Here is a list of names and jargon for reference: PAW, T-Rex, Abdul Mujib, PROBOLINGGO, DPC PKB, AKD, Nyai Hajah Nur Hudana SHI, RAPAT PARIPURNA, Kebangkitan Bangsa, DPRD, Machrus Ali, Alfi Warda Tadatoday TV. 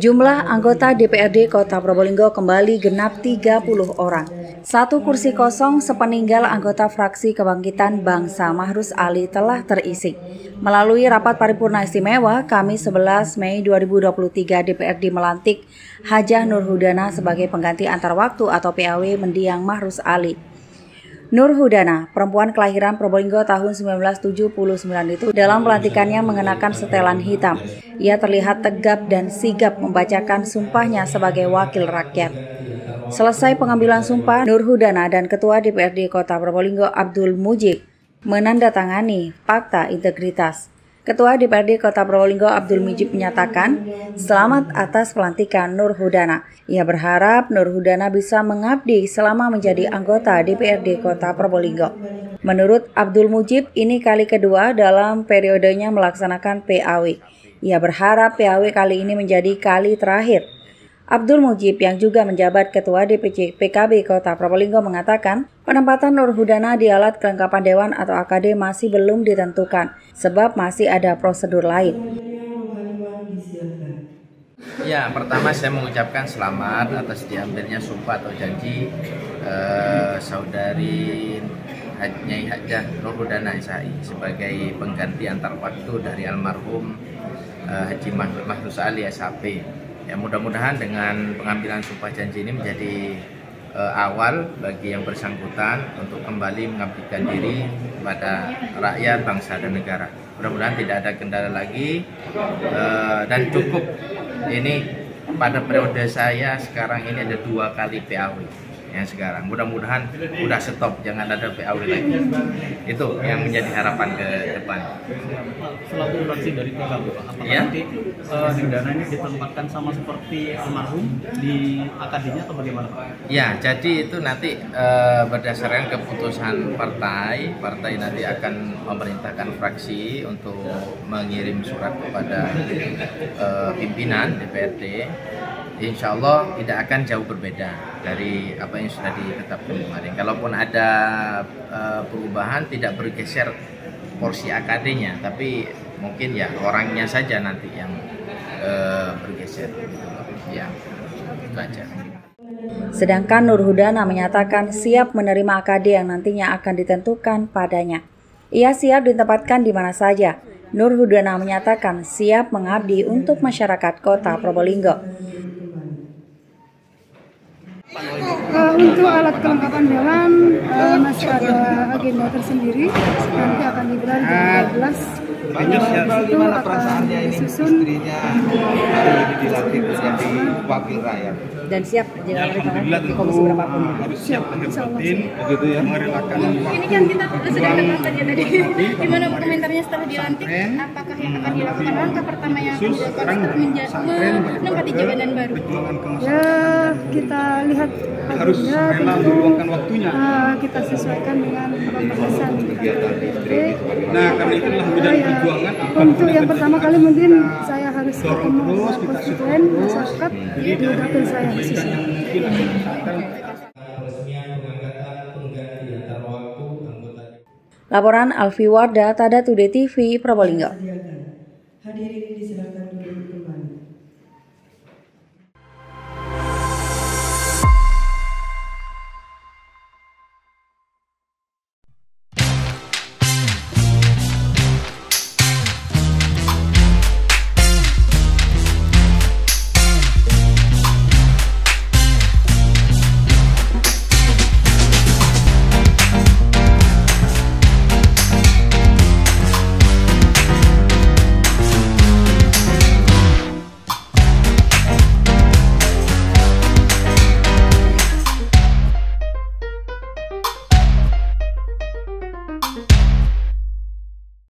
Jumlah anggota DPRD Kota Probolinggo kembali genap 30 orang. Satu kursi kosong sepeninggal anggota fraksi Kebangkitan Bangsa Machrus Ali telah terisi. Melalui rapat paripurna istimewa, Kamis 11 Mei 2023 DPRD melantik Hajah Nur Hudana sebagai pengganti antar waktu atau PAW mendiang Machrus Ali. Nur Hudana, perempuan kelahiran Probolinggo tahun 1979 itu, dalam pelantikannya mengenakan setelan hitam. Ia terlihat tegap dan sigap membacakan sumpahnya sebagai wakil rakyat. Selesai pengambilan sumpah, Nur Hudana dan Ketua DPRD Kota Probolinggo Abdul Mujib menandatangani Fakta Integritas. Ketua DPRD Kota Probolinggo Abdul Mujib menyatakan, selamat atas pelantikan Nur Hudana. Ia berharap Nur Hudana bisa mengabdi selama menjadi anggota DPRD Kota Probolinggo. Menurut Abdul Mujib, ini kali kedua dalam periodenya melaksanakan PAW. Ia berharap PAW kali ini menjadi kali terakhir. Abdul Mujib yang juga menjabat Ketua DPC PKB Kota Probolinggo mengatakan penempatan Nur Hudana di alat kelengkapan Dewan atau AKD masih belum ditentukan sebab masih ada prosedur lain. Ya, pertama saya mengucapkan selamat atas diambilnya sumpah atau janji saudari Nyai Hajah Nur Hudana SHI sebagai pengganti antar waktu dari almarhum Haji Mahmud Ali SHP. Ya, mudah-mudahan dengan pengambilan sumpah janji ini menjadi awal bagi yang bersangkutan untuk kembali mengabdikan diri kepada rakyat, bangsa, dan negara. Mudah-mudahan tidak ada kendala lagi dan cukup ini pada periode saya sekarang ini ada 2 kali PAW yang sekarang. Mudah-mudahan udah stop, jangan ada PAW lagi. Itu yang menjadi harapan ke depan. Selaku fraksi dari PKB, apakah ya? Nanti Hudana ini ditempatkan sama seperti almarhum di AKD-nya atau bagaimana Pak? Ya, jadi itu nanti berdasarkan keputusan partai nanti akan memerintahkan fraksi untuk mengirim surat kepada pimpinan DPRD. Insya Allah tidak akan jauh berbeda dari apa yang sudah ditetapkan kemarin. Kalaupun ada perubahan, tidak bergeser porsi AKD-nya, tapi mungkin ya orangnya saja nanti yang bergeser. Ya, itu aja. Sedangkan Nur Hudana menyatakan siap menerima AKD yang nantinya akan ditentukan padanya. Ia siap ditempatkan di mana saja. Nur Hudana menyatakan siap mengabdi untuk masyarakat Kota Probolinggo. Untuk alat kelengkapan dewan masih ada agenda tersendiri, nanti akan digelar jam 12. Bagaimana perasaannya ini istrinya hari ini dilantik menjadi wakil rakyat? Dan siap dilantik di komisi berapapun? Siap dilantik, begitu ya. Ini kan kita sedang debat ya tadi, gimana komentarnya setelah dilantik? Apakah yang akan dilakukan langkah pertama yang akan dilakukan untuk menempati jabatan baru? Ya, kita lihat. Harus memang meluangkan waktunya. Kita sesuaikan dengan pembahasan kegiatan istri. Nah, karena itulah bidang perjuangan. Untuk yang pertama kali mungkin saya harus ketemu konstituen masyarakat di dapil saya khususnya. Laporan Alfi Warda Tadatoday TV Probolinggo.